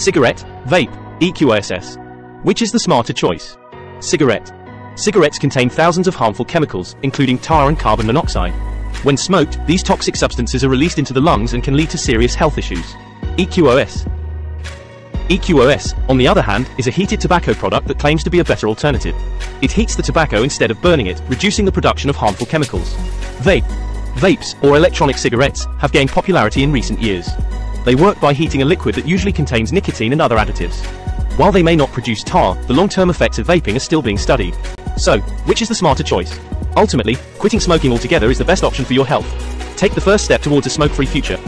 Cigarette, vape, EQOS. Which is the smarter choice? Cigarette. Cigarettes contain thousands of harmful chemicals, including tar and carbon monoxide. When smoked, these toxic substances are released into the lungs and can lead to serious health issues. EQOS. EQOS, on the other hand, is a heated tobacco product that claims to be a better alternative. It heats the tobacco instead of burning it, reducing the production of harmful chemicals. Vape. Vapes, or electronic cigarettes, have gained popularity in recent years. They work by heating a liquid that usually contains nicotine and other additives. While they may not produce tar, the long-term effects of vaping are still being studied. So, which is the smarter choice? Ultimately, quitting smoking altogether is the best option for your health. Take the first step towards a smoke-free future.